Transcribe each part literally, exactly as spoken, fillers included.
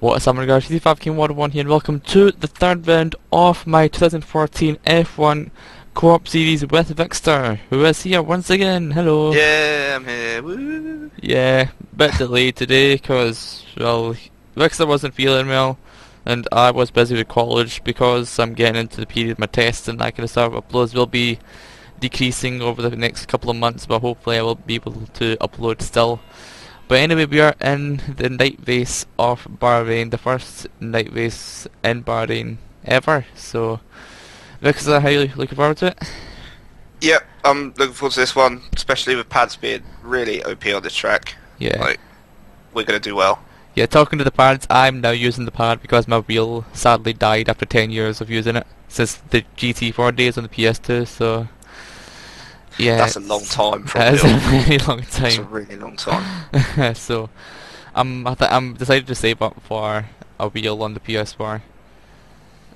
What is up, my guys? G T five King one oh one here, and welcome to the third round of my twenty fourteen F one Co-op series with Vixter, who is here once again. Hello. Yeah, I'm here. Woo. Yeah, bit delayed today because, well, Vixter wasn't feeling well, and I was busy with college because I'm getting into the period of my tests and that kind of stuff. Uploads will be decreasing over the next couple of months, but hopefully I will be able to upload still. But anyway, we are in the night race of Bahrain, the first night race in Bahrain ever. So, Vixter, how are you looking forward to it? Yep, I'm looking forward to this one, especially with pads being really O P on this track. Yeah. Like, we're going to do well. Yeah, talking to the pads, I'm now using the pad because my wheel sadly died after ten years of using it, since the G T four days on the P S two, so... Yeah, that's a long time. That's a really long time. That's a really long time. So, I'm um, I'm decided to save up for a wheel on the P S four.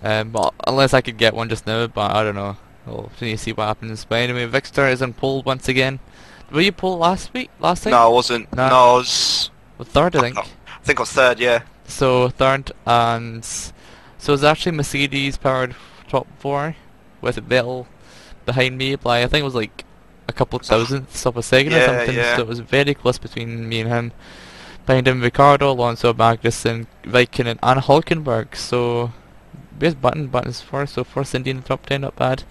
Um, but unless I could get one just now, but I don't know. We'll need to see what happens. But anyway, Vixter is in pole once again. Were you pole last week? Last time? No, I wasn't. No, no I was well, third. I think. I think I was third. Yeah. So third, and so it's actually Mercedes powered top four with Vettel behind me by I think it was like a couple of thousandths of a second yeah, or something, yeah. So it was very close between me and him. Behind him, Ricardo, Alonso, Magnussen, Raikkonen, and Hulkenberg. So, where's Button? Button's first, so Force India in the top ten, not bad.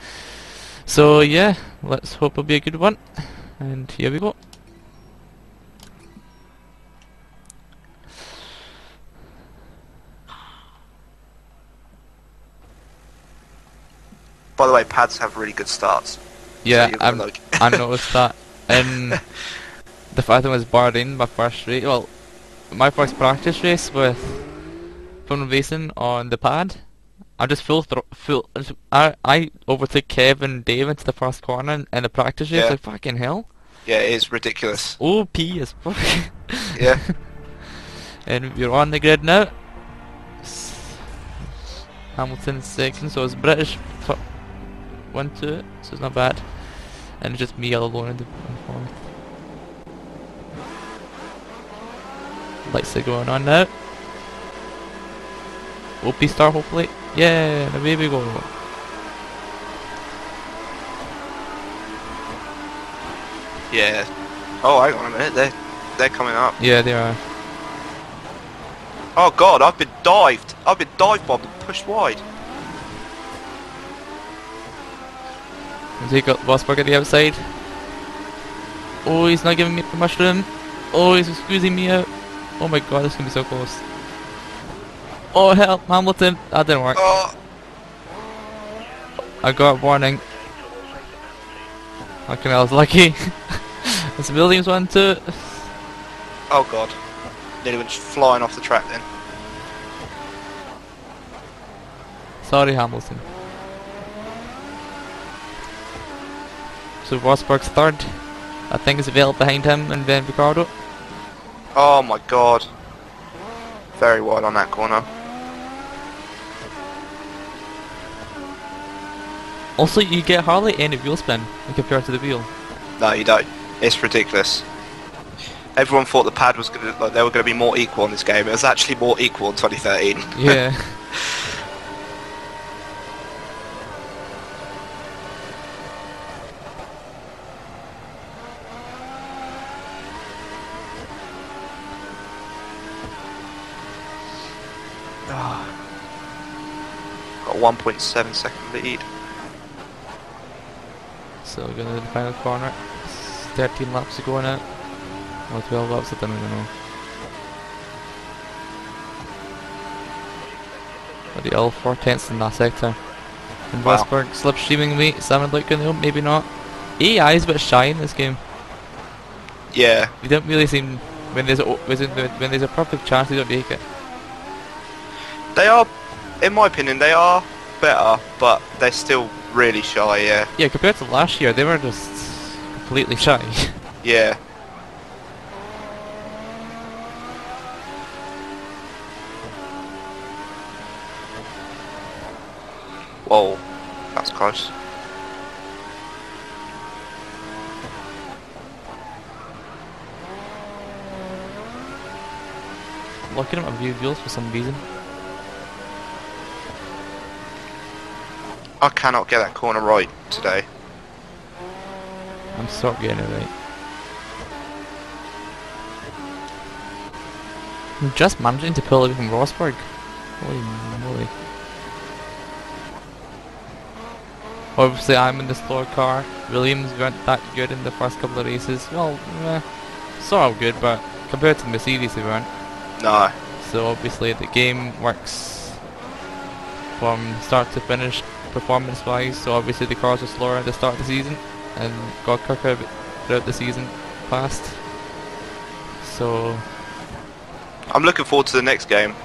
So, yeah, let's hope it'll be a good one. And here we go. By the way, pads have really good starts. Yeah, so I'm, like I noticed that. And the fact that I was barred in my first race, well, my first practice race with Fun Racing on the pad, I just full thro full. I I overtook Kevin and Dave into the first corner in, in the practice race. Yeah. Like fucking hell. Yeah, it is ridiculous. O P as fuck. Yeah. And we're on the grid now. Hamilton second, so it's British. One to it, so it's not bad, and it's just me all alone in the fourth. Lights are going on now. O P star, hopefully. Yeah, and away we go. Yeah. Oh, hang on a minute. They they're coming up. Yeah, they are. Oh God, I've been dived. I've been dive bombed and pushed wide. They got Rosberg at the outside. Oh, he's not giving me much room. Oh, he's squeezing me out. Oh my God, this is gonna be so close. Oh hell, Hamilton. That didn't work. Oh. I got a warning. Fucking hell, I was lucky. It's Williams one too. Oh God. Nearly went flying off the track then. Sorry, Hamilton. So Rosberg's third. I think it's Vettel behind him and then Ricardo. Oh my God. Very wide on that corner. Also, you get hardly any wheel spin compared to the wheel. No, you don't. It's ridiculous. Everyone thought the pad was gonna like they were gonna be more equal in this game. It was actually more equal in twenty thirteen. Yeah. one point seven second lead. So we're going to the final corner. It's thirteen laps to go in it. Or twelve laps, I don't even know. But the all four tenths in that sector. And wow. Rosberg slipstreaming me. Salmon looking though, maybe not. A I is a bit shy in this game. Yeah. You don't really seem. When there's a, when there's a perfect chance, they don't take it. They are. In my opinion, they are better, but they're still really shy, yeah. Yeah, compared to last year, they were just completely shy. Yeah. Whoa, that's close. looking at my view views for some reason. I cannot get that corner right today. I'm stop getting it right. I'm just managing to pull away from Rosberg. Holy moly. Obviously I'm in the slower car. Williams weren't that good in the first couple of races. Well, eh, sort of good, but compared to Mercedes they weren't. No. So obviously the game works from start to finish performance wise, so obviously the cars were slower at the start of the season and got quicker throughout the season past. So I'm looking forward to the next game.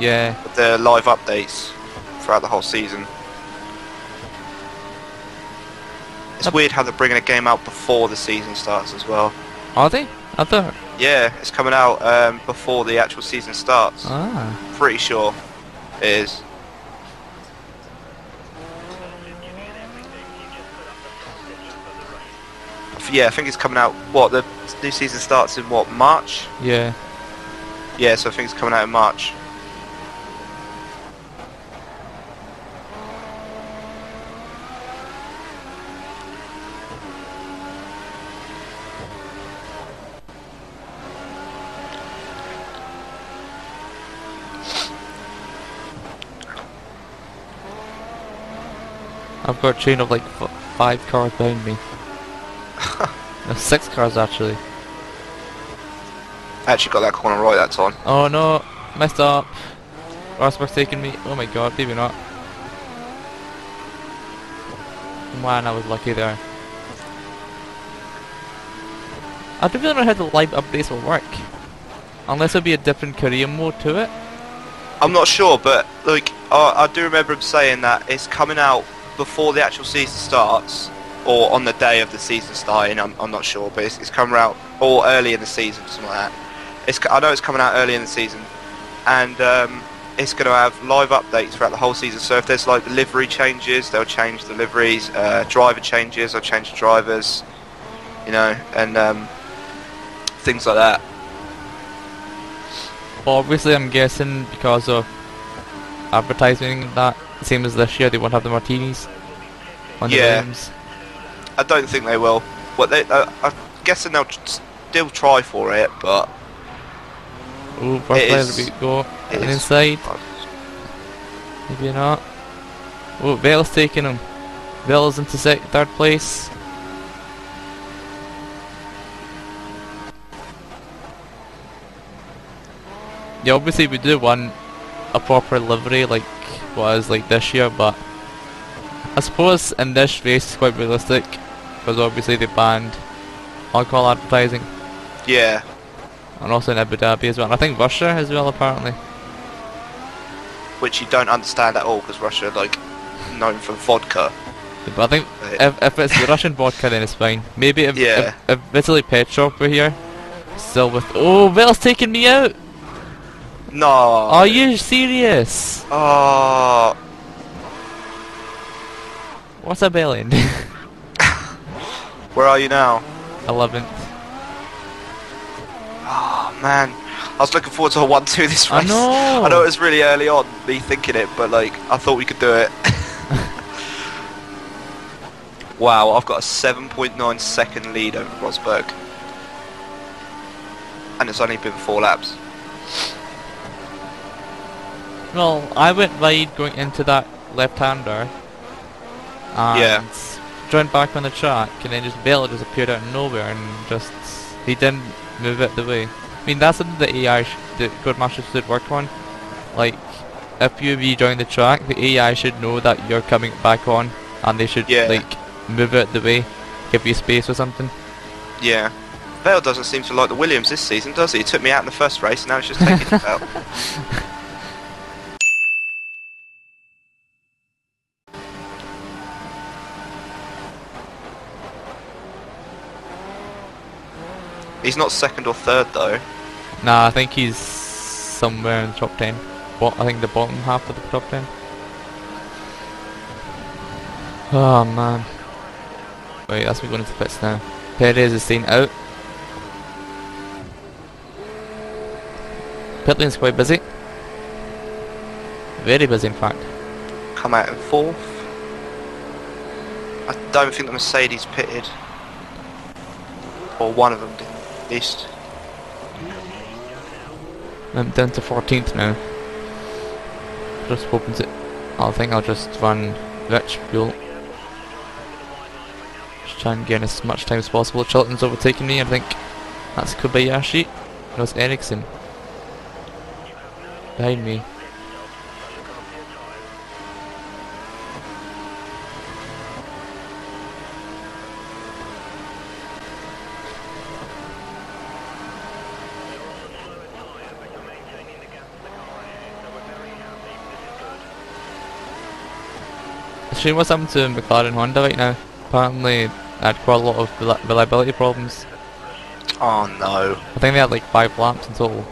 Yeah. With the live updates throughout the whole season. It's That's weird how they're bringing a game out before the season starts as well. Are they? I thought. Yeah, it's coming out um, before the actual season starts. Ah. Pretty sure it is. Yeah, I think it's coming out. What, the new season starts in what, March? Yeah. Yeah, so I think it's coming out in March. I've got a chain of like f five cars behind me. No, six cars actually. I actually got that corner right that time. Oh no, messed up. Rosberg's taking me. Oh my god, maybe not. Man, I was lucky there. I don't really know how the live updates will work. Unless it'll be a different career mode to it. I'm not sure, but like, uh, I do remember him saying that it's coming out before the actual season starts, or on the day of the season starting. I'm, I'm not sure, but it's, it's coming out, or early in the season, something like that. It's, I know it's coming out early in the season, and um, it's going to have live updates throughout the whole season. So if there's like livery changes, they'll change the liveries, uh, driver changes, they'll change the drivers, you know, and um, things like that. Well, obviously I'm guessing because of advertising that, same as this year, they won't have the martinis on the games. Yeah, I don't think they will. But they, uh, I'm guessing they'll still try for it, but... Ooh, first player to beat go. And inside. Maybe not. Oh, Vettel's taking him. Vettel's into second, third place. Yeah, obviously we do want a proper livery, like was like this year, but I suppose in this race it's quite realistic because obviously they banned alcohol advertising. Yeah. And also in Abu Dhabi as well, and I think Russia as well apparently. Which you don't understand at all because Russia are like known for vodka. Yeah, but I think if, if it's Russian vodka then it's fine. Maybe if, yeah. if, if Italy Petrov were here, still with... Oh, Will's taking me out! No. Are you serious? Oh. What's a billion? Where are you now? eleventh. Oh man, I was looking forward to a one two this race. I know. I know it was really early on, me thinking it, but like I thought we could do it. Wow, I've got a seven point nine second lead over Rosberg, and it's only been four laps. Well, I went wide going into that left-hander, and yeah. joined back on the track, and then just Vettel just appeared out of nowhere, and just, he didn't move out the way. I mean, that's something that A I, that Codemasters should work on. Like, if you rejoin the track, the A I should know that you're coming back on, and they should, yeah. like, move out the way, give you space or something. Yeah. Vettel doesn't seem to like the Williams this season, does he? He took me out in the first race, and now he's just taking it out. He's not second or third though. Nah, I think he's somewhere in the top ten. What, I think the bottom half of the top ten. Oh man. Wait, that's me going into the pits now. Perez is seen out. Pit lane's quite busy. Very busy, in fact. Come out in fourth. I don't think the Mercedes pitted. Or one of them did, at least. I'm down to fourteenth now. Just hoping to... I think I'll just run Rich Buell. Just try and gain as much time as possible. Chilton's overtaking me, I think. That's Kobayashi. No, it's Ericsson. Behind me. Shame what's happened to McLaren Honda right now. Apparently, they had quite a lot of rel reliability problems. Oh no. I think they had like five laps in total.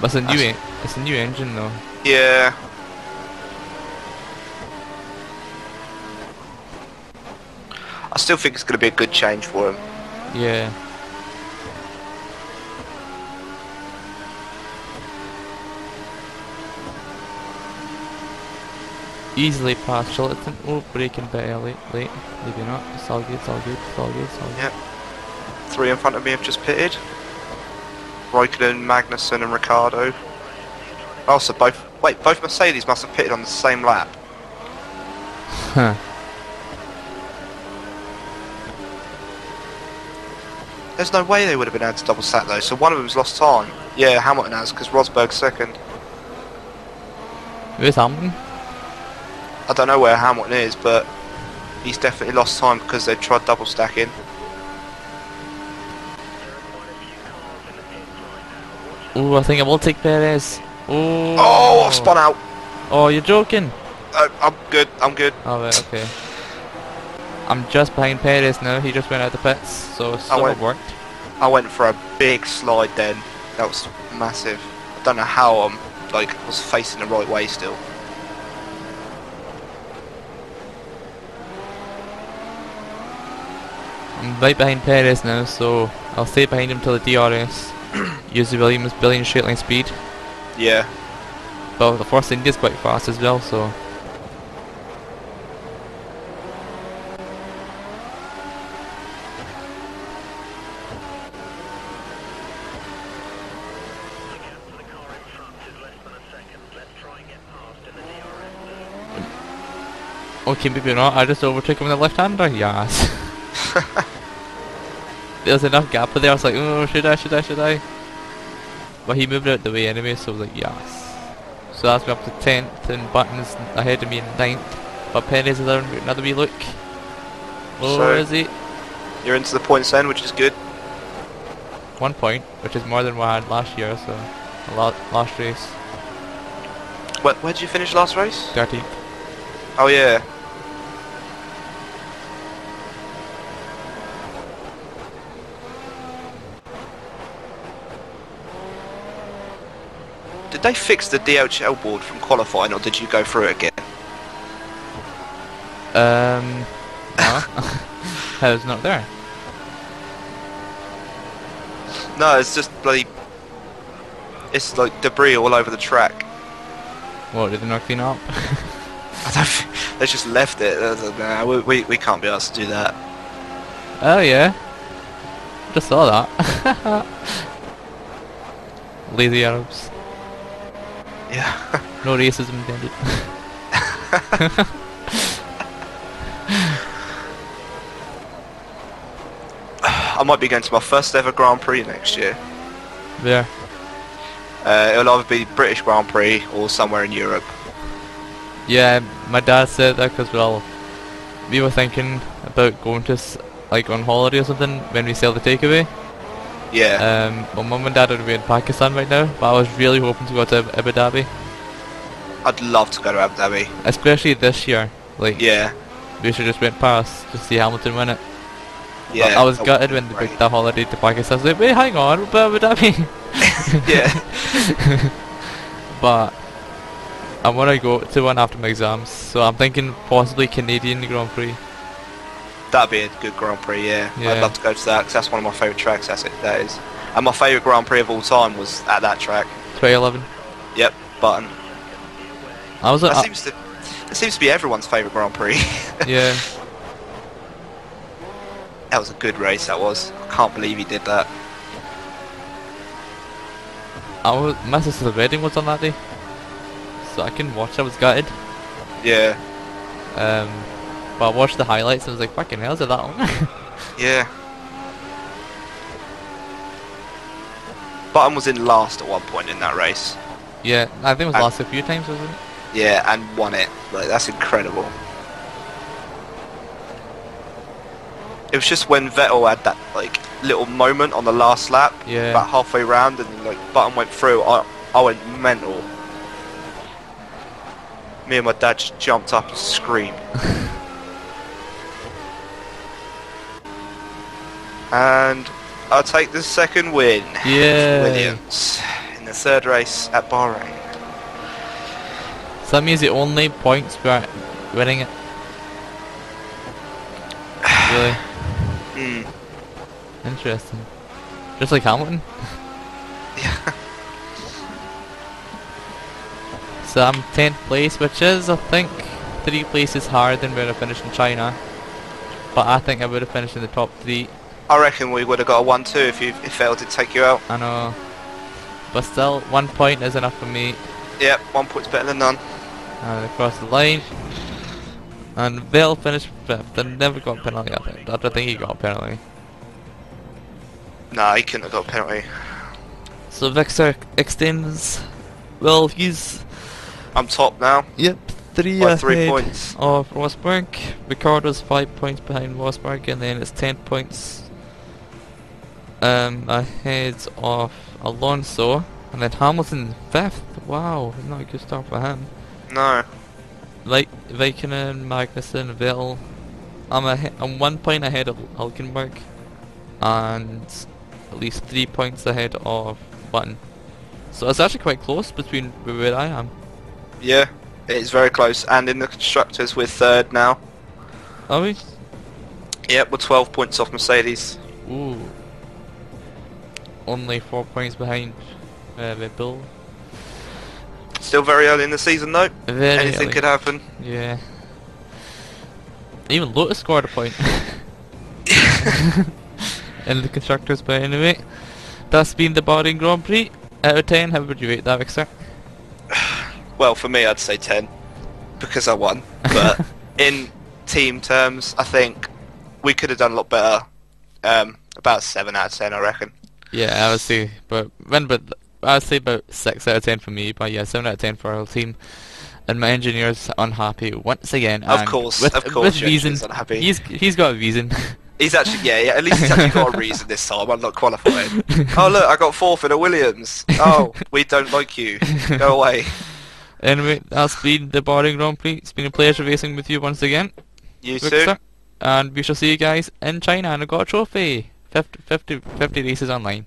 But it's a new, en it's a new engine though. Yeah. I still think it's going to be a good change for him. Yeah. Easily past Chilton. Oh, breaking bit early, late, maybe not. It's all good, it's all good, it's all good, it's all good. Yep. Three in front of me have just pitted. Raikkonen, Magnussen and Ricardo. Oh, so both, wait, both Mercedes must have pitted on the same lap. Huh. There's no way they would have been able to double stack though, so one of them's lost time. Yeah, Hamilton has, because Rosberg's second. Where's Hamilton? I don't know where Hamilton is, but he's definitely lost time because they've tried double stacking. Oh, I think I will take Perez. Ooh. Oh, I've spun out. Oh, you're joking. Uh, I'm good, I'm good. Oh, right, okay. I'm just behind Perez now, he just went out the pits, so it still worked. I went for a big slide then. That was massive. I don't know how I'm, like, I was facing the right way still. I'm right behind Perez now, so I'll stay behind him till the D R S. Use the Williams billion straight line speed. Yeah. But the Force India is quite fast as well, so. Okay, maybe not. I just overtook him with the left-hander. Yes. There was enough gap there, I was like, oh, should I, should I, should I? But he moved out the way anyway, so I was like, yes. So that's me up to tenth, and Button's ahead of me in ninth. But Perez is there, another wee look. Oh, so where is he? You're into the points then, which is good. One point, which is more than what I had last year, so... Last race. What, where did you finish last race? thirteenth. Oh yeah. Did they fix the D H L board from qualifying, or did you go through it again? Um, no. I was not there. No, it's just bloody... It's like debris all over the track. What, did they not clean up? I don't... They just left it. Nah, we, we, we can't be asked to do that. Oh yeah. Just saw that. Lazy Arabs. Yeah. No racism intended. I might be going to my first ever Grand Prix next year. Yeah. Uh, it'll either be British Grand Prix or somewhere in Europe. Yeah, my dad said that because well, we were thinking about going to like on holiday or something when we sell the takeaway. Yeah. Um, my mum and dad are in Pakistan right now, but I was really hoping to go to Abu Dhabi. I'd love to go to Abu Dhabi. Especially this year. Like, yeah. We should just went past to see Hamilton win it. Yeah. But I was gutted when they booked the holiday to Pakistan. I was like, wait, hang on, we're Abu Dhabi. Yeah. But I want to go to one after my exams, so I'm thinking possibly Canadian Grand Prix. That'd be a good Grand Prix, yeah. yeah. I'd love to go to that because that's one of my favourite tracks. That's it. That is. and my favourite Grand Prix of all time was at that track. twenty eleven. Yep, Button. I was. At, that I seems to. It seems to be everyone's favourite Grand Prix. Yeah. That was a good race. That was. I can't believe he did that. I was. My sister's wedding was on that day, so I couldn't watch. I was gutted. Yeah. Um, but I watched the highlights and I was like, "Fucking hell, is it that long?" Yeah. Button was in last at one point in that race. Yeah, I think it was and last a few times, wasn't it? Yeah, and won it. Like, that's incredible. It was just when Vettel had that like little moment on the last lap, yeah, about halfway round, and like Button went through. I I went mental. Me and my dad just jumped up and screamed. And I'll take the second win. Yeah. Williams in the third race at Bahrain. So that means the only points we're winning it. Really? Mm. Interesting. Just like Hamilton. Yeah. So I'm tenth place, which is, I think, three places higher than where I finished in China. But I think I would have finished in the top three. I reckon we would have got a one two if you if Vettel did take you out. I know. But still, one point is enough for me. Yep, one point's better than none. And across the line. And Vettel finished fifth. They never got a penalty, I think. I don't think he got a penalty. Nah, he couldn't have got a penalty. So Vixter extends. Well, he's... I'm top now. Yep, three by three points of Rosberg. Ricardo's five points behind Rosberg, and then it's ten points um, ahead of Alonso, and then Hamilton fifth. Wow, not a good start for him. No. Like Raikkonen, Magnussen, Vettel. I'm a I'm one point ahead of Hulkenberg, and at least three points ahead of Button. So it's actually quite close between where I am. Yeah, it is very close, and in the constructors we're third now. Are we? Yep, we're twelve points off Mercedes. Ooh. Only four points behind uh, Red Bull. Still very early in the season though. Very Anything early. could happen. Yeah. Even Lotus scored a point. In the constructors, but anyway. That's been the Bahrain Grand Prix. Out of ten, how would you rate that, Vixter? Well, for me, I'd say ten, because I won, but in team terms, I think we could have done a lot better. Um, about seven out of ten, I reckon. Yeah, I would say, but, but I would say about six out of ten for me, but yeah, seven out of ten for our whole team. And my engineer's unhappy once again. Of course, with, of course. With reason. Unhappy. He's, he's got a reason. He's actually, yeah, yeah, at least he's actually got a reason this time. I'm not qualified. Oh, look, I got fourth in a Williams. Oh, we don't like you. Go away. Anyway, that's been the Bahrain Grand Prix. It's been a pleasure racing with you once again. You too. And we shall see you guys in China, and I got a trophy. fifty, fifty, fifty races online.